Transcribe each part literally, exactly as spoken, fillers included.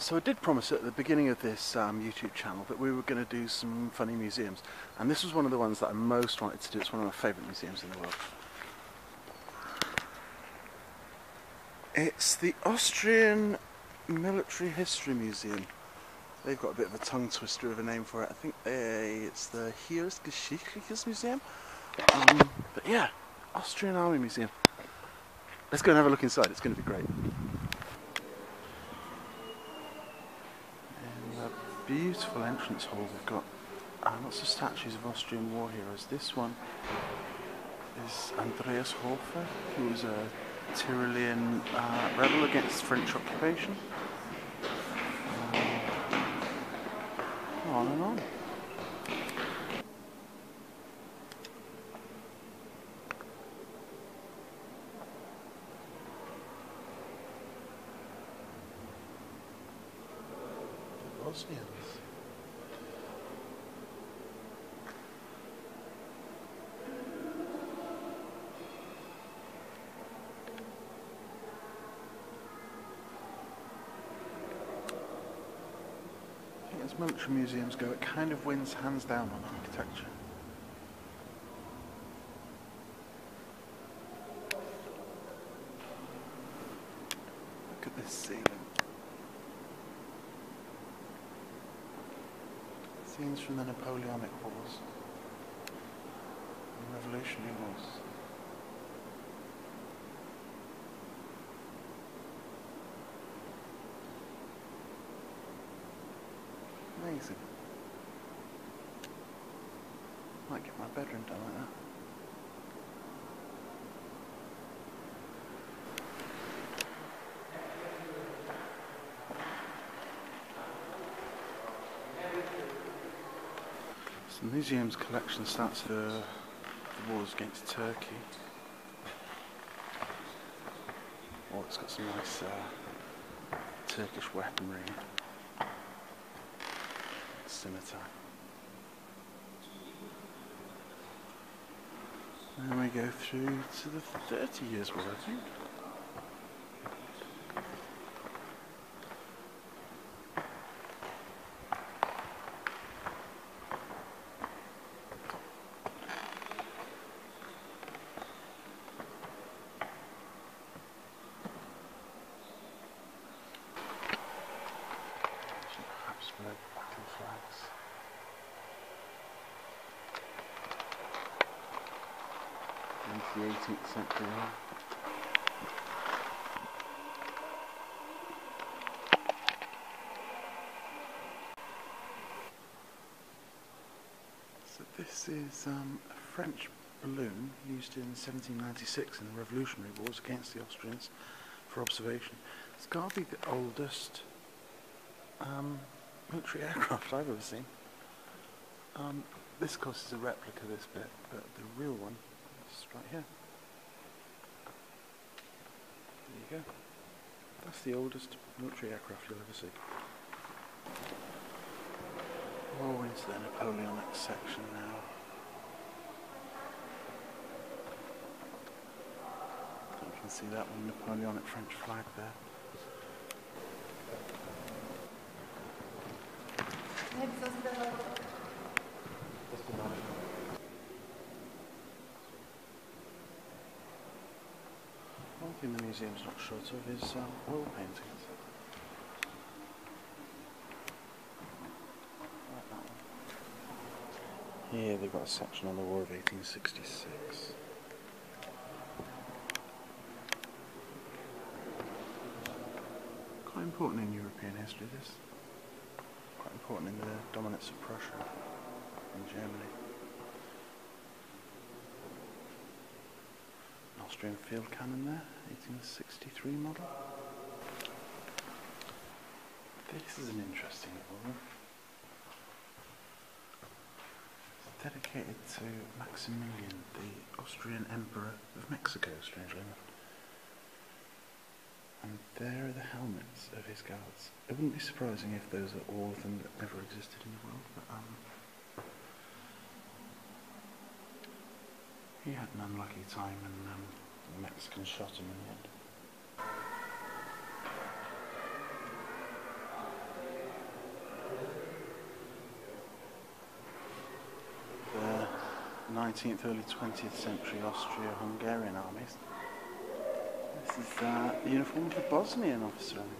So I did promise at the beginning of this um, YouTube channel that we were going to do some funny museums, and this was one of the ones that I most wanted to do. It's one of my favourite museums in the world. It's the Austrian Military History Museum. They've got a bit of a tongue twister of a name for it. I think they, it's the Heeresgeschichtliches Museum, um, but yeah, Austrian Army Museum. Let's go and have a look inside, it's going to be great. Beautiful entrance hall. We've got uh, lots of statues of Austrian war heroes. This one is Andreas Hofer, who was a Tyrolean uh, rebel against French occupation. Um, on and on. Austrians. I think as military museums go, it kind of wins hands down on architecture. Look at this ceiling. Scenes from the Napoleonic Wars and Revolutionary Wars. Amazing. Might get my bedroom done like that. The museum's collection starts the, the wars against Turkey. Oh, it's got some nice uh, Turkish weaponry. Scimitar. And we go through to the Thirty Years' War, I think. The eighteenth century. So this is um, a French balloon used in seventeen ninety-six in the Revolutionary Wars against the Austrians for observation. It's got to be the oldest um, military aircraft I've ever seen. Um, this, of course, is a replica. This bit, but the real one. Right here. There you go. That's the oldest military aircraft you'll ever see. Oh, into the Napoleonic section now. I think you can see that one Napoleonic French flag there. One thing the museum's not short of is um, oil paintings. Like that one. Here they've got a section on the War of eighteen sixty-six. Quite important in European history, this. Quite important in the dominance of Prussia and Germany. Austrian field cannon there, eighteen sixty-three model. This is an interesting one. It's dedicated to Maximilian, the Austrian Emperor of Mexico, strangely enough. And there are the helmets of his guards. It wouldn't be surprising if those are all of them that never existed in the world, but um... he had an unlucky time and um, the Mexicans shot him in the end. nineteenth, early twentieth century Austria-Hungarian armies. This is uh, the uniform of the Bosnian officer, I think.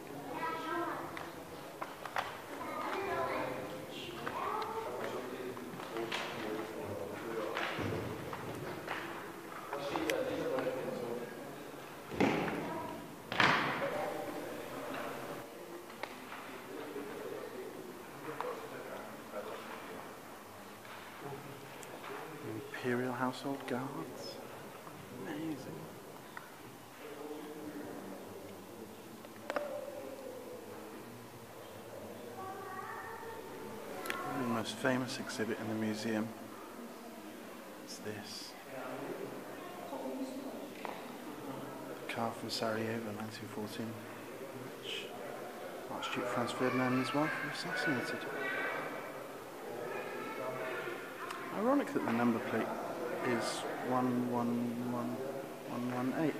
Imperial Household Guards. Amazing. Probably the most famous exhibit in the museum is this. The car from Sarajevo, nineteen fourteen, which Archduke Franz Ferdinand and his wife were assassinated. Ironic that the number plate is one one one one one eight.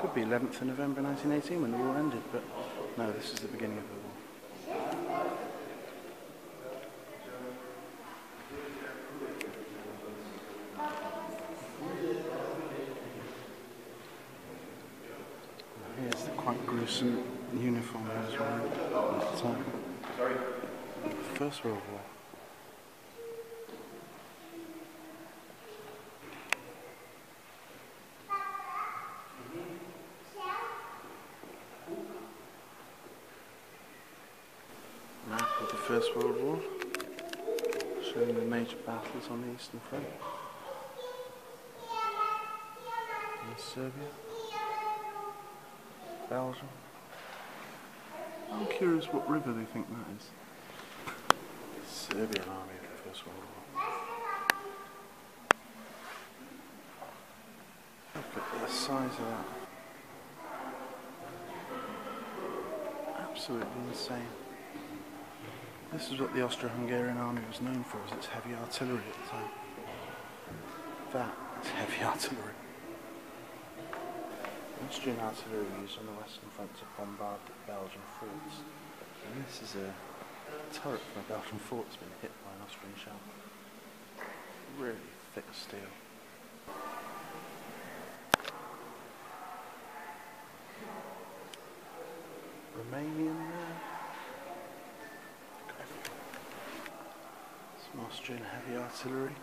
Could be eleventh of November nineteen eighteen when the war ended, but no, this is the beginning of the war. Here's the quite gruesome uniform as well at the time. First World War. First World War, showing the major battles on the Eastern Front, in Serbia, Belgium. I'm curious what river they think that is. The Serbian army of the First World War. Look at the size of that. Absolutely insane. This is what the Austro-Hungarian army was known for, was its heavy artillery at the time. That is heavy artillery. Austrian artillery used on the Western Front to bombard the Belgian forts. And this is a turret from a Belgian fort that's been hit by an Austrian shell. Really thick steel. Romanian there. Austrian heavy artillery.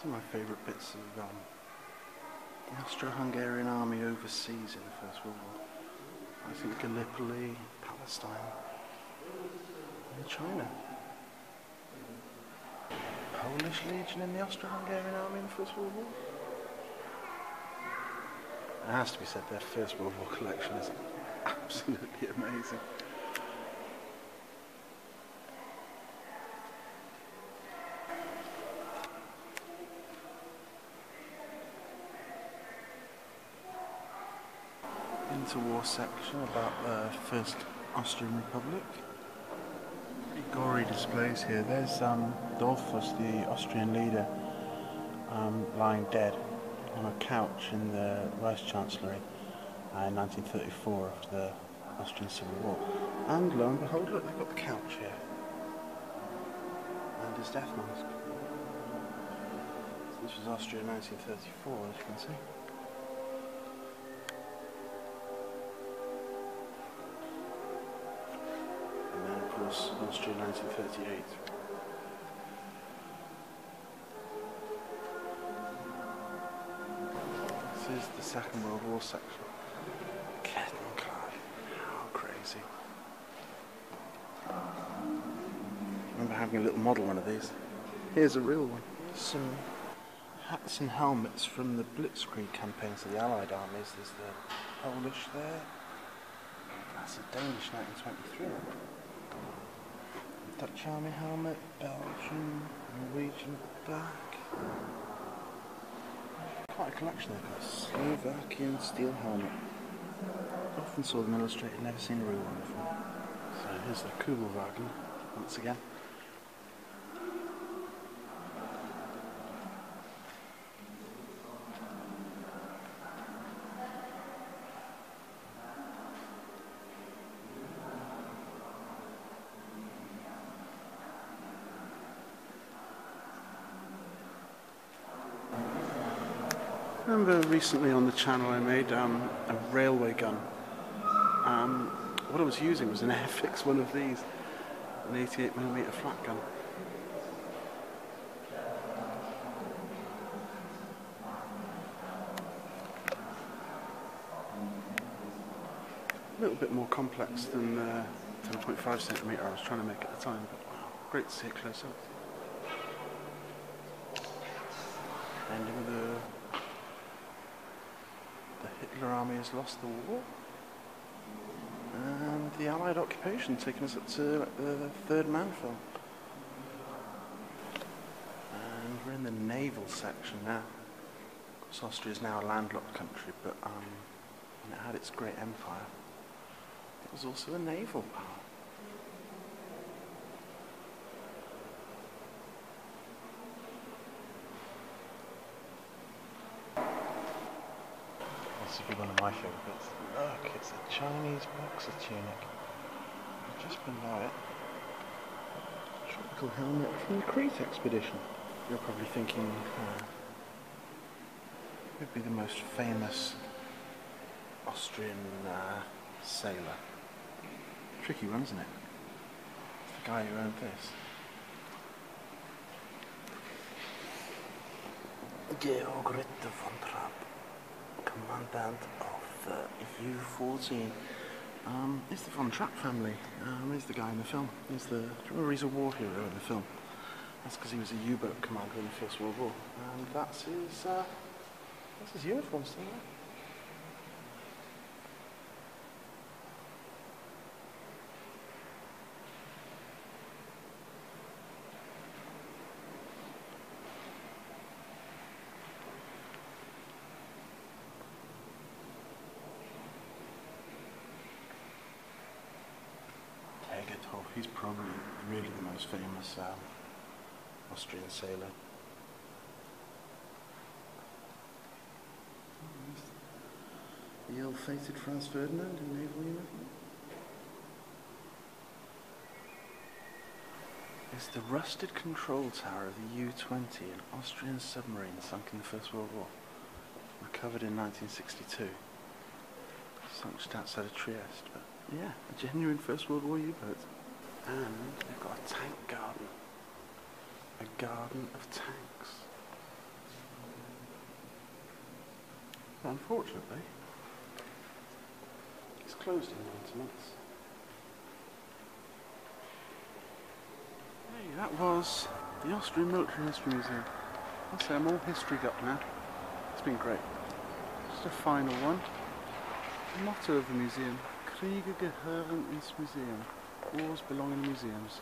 Some of my favourite bits of um, the Austro-Hungarian army overseas in the First World War. I think Gallipoli, Palestine, and China. Polish Legion in the Austro-Hungarian army in the First World War. It has to be said, their First World War collection is absolutely amazing. Interwar section about the First Austrian Republic. Pretty gory displays here. There's um, Dollfuss, the Austrian leader, um, lying dead on a couch in the Vice Chancellery uh, in nineteen thirty-four after the Austrian Civil War. And lo and behold, look, they've got the couch here and his death mask. So this was Austria in nineteen thirty-four, as you can see. Austria nineteen thirty-eight. This is the Second World War section. Kettenclad. How crazy. I remember having a little model one of these. Here's a real one. Some hats and helmets from the Blitzkrieg campaigns of the Allied armies. There's the Polish there. That's a Danish nineteen twenty-three. Dutch army helmet, Belgian, Norwegian back. Quite a collection they've got. Slovakian steel helmet. Often saw them illustrated, never seen a real one before. So here's the Kubelwagen once again. remember recently on the channel I made um, a railway gun. Um, what I was using was an Airfix, one of these, an eighty-eight millimeter flat gun. A little bit more complex than the ten point five centimeter I was trying to make at the time, but wow, great to see it close up. Ending the, the Hitler army has lost the war, and the Allied occupation taking us up to like, the third manfil. And we're in the naval section now. Of course, Austria is now a landlocked country, but um, when it had its great empire, it was also a naval power. This would be one of my favourites. Look, it's a Chinese boxer tunic. Just below it, tropical helmet from the Crete expedition. You're probably thinking, uh, would be the most famous Austrian uh, sailor. Tricky one, isn't it? It's the guy who owned this. Georg Ritter von Trapp, commandant of the U fourteen. Um, it's the Von Trapp family. Um, he's the guy in the film. He's the, do you remember he's a war hero in the film? That's because he was a U-boat commander in the First World War. And that's his, uh, that's his uniform still there. He's probably really the most famous um, Austrian sailor. The ill-fated Franz Ferdinand in naval uniform. It's the rusted control tower of the U twenty, an Austrian submarine sunk in the First World War. Recovered in nineteen sixty-two. Sunk just outside of Trieste, but yeah, a genuine First World War U-boat. And they've got a tank garden. A garden of tanks. Unfortunately, it's closed in ninety minutes. Hey, that was the Austrian Military History Museum. I'll say I'm all historied up now. It's been great. Just a final one. The motto of the museum: Kriege gehören ins Museum. Wars belong in museums.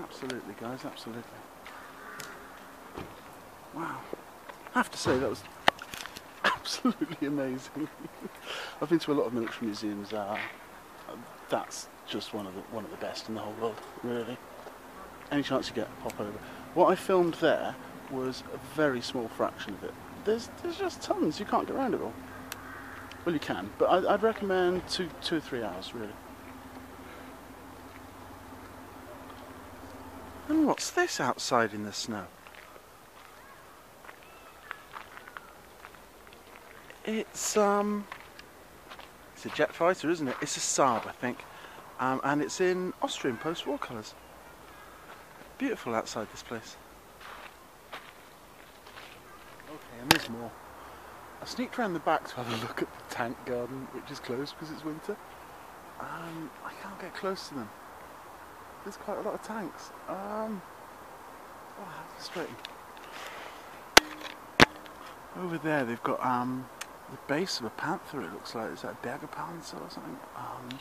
Absolutely, guys, absolutely. Wow. I have to say, that was absolutely amazing. I've been to a lot of military museums. Uh, that's just one of, the, one of the best in the whole world, really. Any chance you get, pop over. What I filmed there was a very small fraction of it. There's, there's just tons. You can't get around it all. Well, you can, but I, I'd recommend two, two or three hours, really. And what's this outside in the snow? It's um, it's a jet fighter, isn't it? It's a Saab, I think, um, and it's in Austrian post-war colours. Beautiful outside this place. Okay, and there's more. I sneaked around the back to have a look at the tank garden, which is closed because it's winter. Um, I can't get close to them. There's quite a lot of tanks. Um, wow, frustrating. Over there they've got um, the base of a panther, it looks like. Is that a Bergpanzer or something? Um,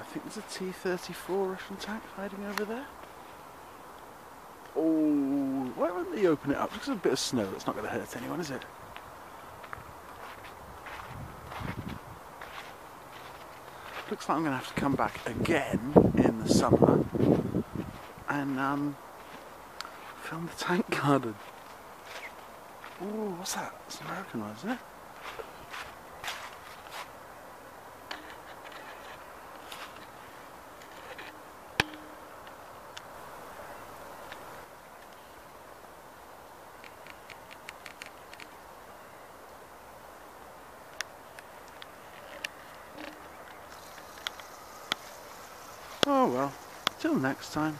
I think there's a T thirty-four Russian tank hiding over there. Oh, why wouldn't they open it up? Because there's a bit of snow. It's not going to hurt anyone, is it? Looks like I'm going to have to come back again in the summer and um, film the tank garden. Ooh, what's that? It's an American one, isn't it? Oh well, till next time.